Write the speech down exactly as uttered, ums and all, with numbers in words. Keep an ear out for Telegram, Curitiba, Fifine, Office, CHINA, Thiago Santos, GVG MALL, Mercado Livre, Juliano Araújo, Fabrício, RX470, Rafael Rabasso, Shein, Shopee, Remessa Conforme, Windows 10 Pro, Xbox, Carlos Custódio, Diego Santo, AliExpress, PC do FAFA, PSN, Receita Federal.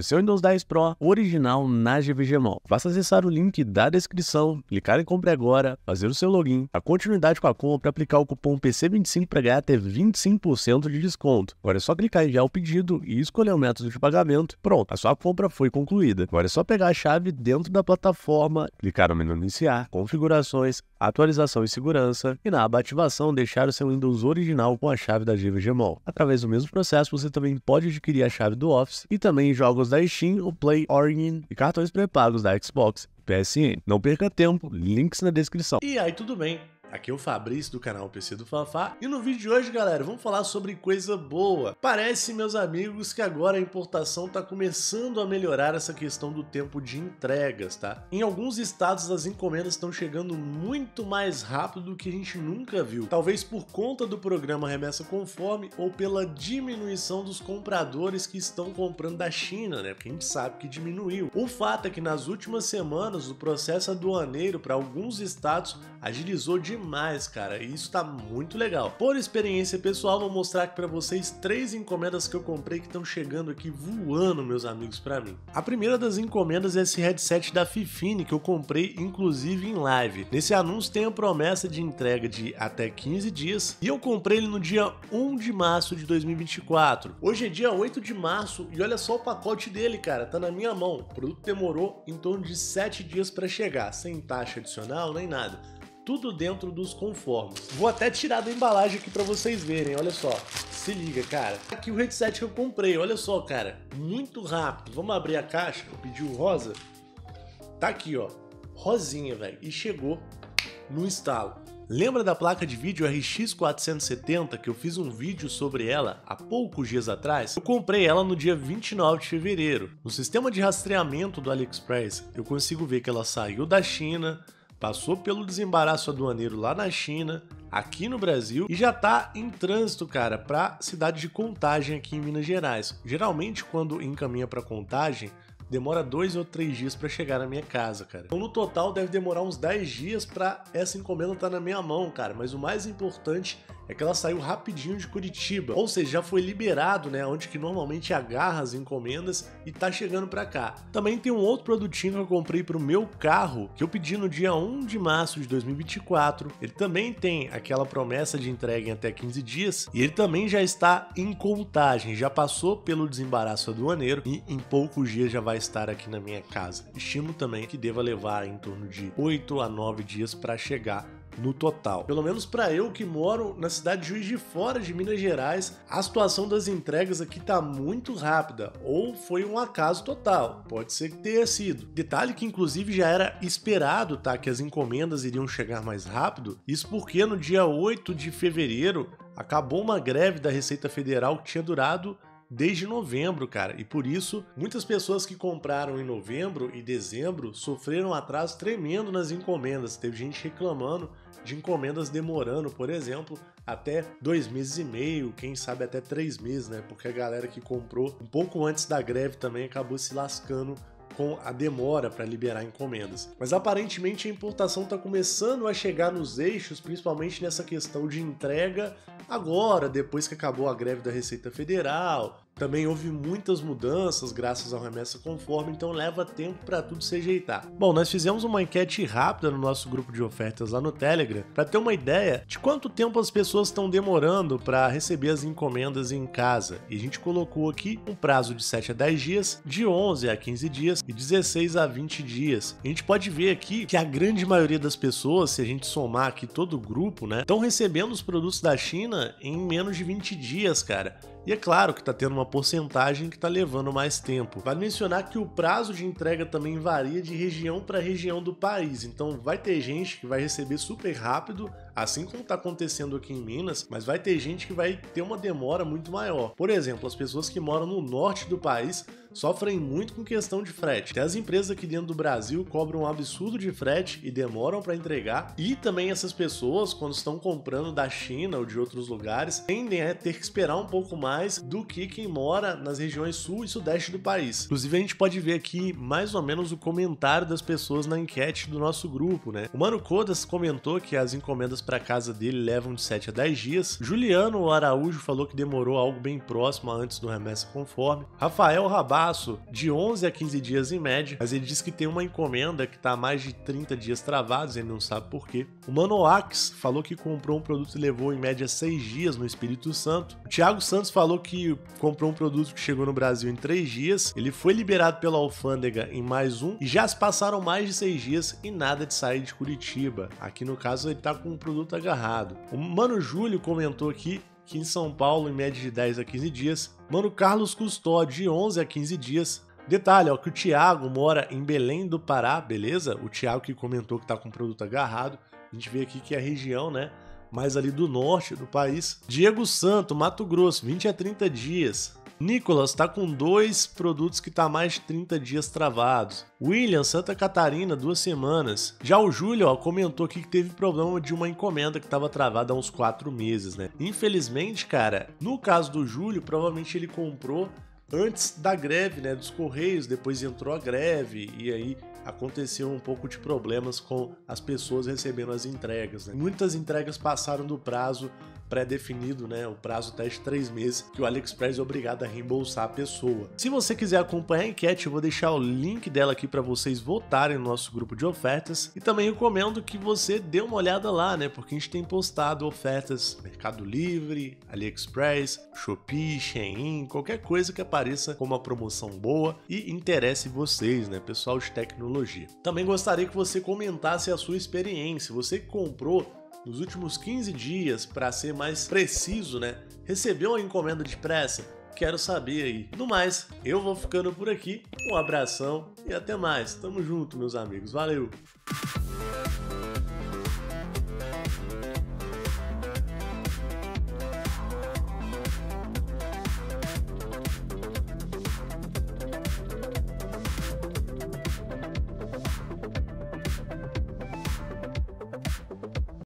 o seu Windows dez Pro original na G V G Mall. Basta acessar o link da descrição, clicar em compre agora, fazer o seu login, a continuidade com a compra, aplicar o cupom P C vinte e cinco para ganhar até vinte e cinco por cento de desconto. Agora é só clicar em enviar o pedido e escolher o método de pagamento. Pronto, a sua compra foi concluída. Agora é só pegar a chave dentro da plataforma, clicar no menu iniciar, configurações, atualização e segurança e na aba ativação deixar o seu Windows original com a chave da G V G Mall. Através do mesmo processo você também pode adquirir a chave do Office e também jogos da Steam, o Play Origin e cartões pré-pagos da Xbox e P S N. Não perca tempo, links na descrição. E aí, tudo bem? Aqui é o Fabrício do canal P C do Fafá e no vídeo de hoje, galera, vamos falar sobre coisa boa. Parece, meus amigos, que agora a importação está começando a melhorar essa questão do tempo de entregas, tá? Em alguns estados as encomendas estão chegando muito mais rápido do que a gente nunca viu. Talvez por conta do programa Remessa Conforme ou pela diminuição dos compradores que estão comprando da China, né? Porque a gente sabe que diminuiu. O fato é que nas últimas semanas o processo aduaneiro para alguns estados agilizou demais. Demais, cara, e isso tá muito legal. Por experiência pessoal, vou mostrar aqui pra vocês três encomendas que eu comprei que estão chegando aqui voando, meus amigos, pra mim. A primeira das encomendas é esse headset da Fifine, que eu comprei inclusive em live. Nesse anúncio tem a promessa de entrega de até quinze dias e eu comprei ele no dia um de março de dois mil e vinte e quatro. Hoje é dia oito de março e olha só o pacote dele, cara, tá na minha mão. O produto demorou em torno de sete dias pra chegar, sem taxa adicional nem nada. Tudo dentro dos conformes. Vou até tirar da embalagem aqui para vocês verem, olha só. Se liga, cara. Aqui o headset que eu comprei, olha só, cara. Muito rápido. Vamos abrir a caixa, eu pedi o rosa. Tá aqui, ó. Rosinha, velho. E chegou no estalo. Lembra da placa de vídeo R X quatrocentos e setenta, que eu fiz um vídeo sobre ela há poucos dias atrás? Eu comprei ela no dia vinte e nove de fevereiro. No sistema de rastreamento do AliExpress, eu consigo ver que ela saiu da China, passou pelo desembaraço aduaneiro lá na China, aqui no Brasil, e já tá em trânsito, cara, pra cidade de Contagem aqui em Minas Gerais. Geralmente, quando encaminha pra Contagem, demora dois ou três dias pra chegar na minha casa, cara. Então, no total, deve demorar uns dez dias pra essa encomenda tá na minha mão, cara. Mas o mais importante é que ela saiu rapidinho de Curitiba. Ou seja, já foi liberado, né? Onde que normalmente agarra as encomendas e tá chegando pra cá. Também tem um outro produtinho que eu comprei pro meu carro, que eu pedi no dia um de março de dois mil e vinte e quatro. Ele também tem aquela promessa de entrega em até quinze dias. E ele também já está em Contagem. Já passou pelo desembaraço aduaneiro e em poucos dias já vai estar aqui na minha casa. Estimo também que deva levar em torno de oito a nove dias para chegar no total. Pelo menos para eu que moro na cidade de Juiz de Fora de Minas Gerais, a situação das entregas aqui tá muito rápida, ou foi um acaso total, pode ser que tenha sido. Detalhe que inclusive já era esperado, tá, que as encomendas iriam chegar mais rápido, isso porque no dia oito de fevereiro acabou uma greve da Receita Federal que tinha durado desde novembro, cara, e por isso muitas pessoas que compraram em novembro e dezembro sofreram um atraso tremendo nas encomendas. Teve gente reclamando de encomendas demorando, por exemplo, até dois meses e meio, quem sabe até três meses, né? Porque a galera que comprou um pouco antes da greve também acabou se lascando com a demora para liberar encomendas. Mas aparentemente a importação está começando a chegar nos eixos, principalmente nessa questão de entrega agora, depois que acabou a greve da Receita Federal. Também houve muitas mudanças graças ao Remessa Conforme, então leva tempo para tudo se ajeitar. Bom, nós fizemos uma enquete rápida no nosso grupo de ofertas lá no Telegram para ter uma ideia de quanto tempo as pessoas estão demorando para receber as encomendas em casa. E a gente colocou aqui um prazo de sete a dez dias, de onze a quinze dias e dezesseis a vinte dias. A gente pode ver aqui que a grande maioria das pessoas, se a gente somar aqui todo o grupo, né, estão recebendo os produtos da China em menos de vinte dias, cara. E é claro que está tendo uma porcentagem que está levando mais tempo. Vale mencionar que o prazo de entrega também varia de região para região do país, então vai ter gente que vai receber super rápido, assim como está acontecendo aqui em Minas, mas vai ter gente que vai ter uma demora muito maior. Por exemplo, as pessoas que moram no norte do país sofrem muito com questão de frete. Até as empresas aqui dentro do Brasil cobram um absurdo de frete e demoram para entregar. E também essas pessoas, quando estão comprando da China ou de outros lugares, tendem a ter que esperar um pouco mais do que quem mora nas regiões sul e sudeste do país. Inclusive, a gente pode ver aqui mais ou menos o comentário das pessoas na enquete do nosso grupo, né? O Mano Kodas comentou que as encomendas para casa dele levam de sete a dez dias. Juliano Araújo falou que demorou algo bem próximo a antes do Remessa Conforme. Rafael Rabasso, de onze a quinze dias em média, mas ele diz que tem uma encomenda que está há mais de trinta dias travados, ele não sabe por quê. O Manoax falou que comprou um produto e levou em média seis dias no Espírito Santo. O Thiago Santos falou que comprou um produto que chegou no Brasil em três dias, ele foi liberado pela alfândega em mais um e já se passaram mais de seis dias e nada de sair de Curitiba. Aqui no caso ele tá com o produto agarrado. O Mano Júlio comentou aqui que em São Paulo em média de dez a quinze dias. Mano Carlos Custódio de onze a quinze dias. Detalhe, ó, que o Thiago mora em Belém do Pará, beleza? O Thiago que comentou que tá com o produto agarrado. A gente vê aqui que é a região, né, mais ali do norte do país. Diego Santo, Mato Grosso, vinte a trinta dias. Nicolas tá com dois produtos que tá mais de trinta dias travados. William, Santa Catarina, duas semanas. Já o Júlio, ó, comentou aqui que teve problema de uma encomenda que tava travada há uns quatro meses, né? Infelizmente, cara, no caso do Júlio, provavelmente ele comprou antes da greve, né, dos Correios, depois entrou a greve e aí aconteceu um pouco de problemas com as pessoas recebendo as entregas, né? Muitas entregas passaram do prazo pré-definido, né? O prazo até de três meses que o AliExpress é obrigado a reembolsar a pessoa. Se você quiser acompanhar a enquete, eu vou deixar o link dela aqui para vocês votarem no nosso grupo de ofertas e também recomendo que você dê uma olhada lá, né? Porque a gente tem postado ofertas Mercado Livre, AliExpress, Shopee, Shein, qualquer coisa que apareça com uma promoção boa e interesse vocês, né? Pessoal de tecnologia. Também gostaria que você comentasse a sua experiência. Você que comprou nos últimos quinze dias, para ser mais preciso, né? Recebeu a encomenda depressa? Quero saber aí. No mais, eu vou ficando por aqui. Um abração e até mais. Tamo junto, meus amigos. Valeu!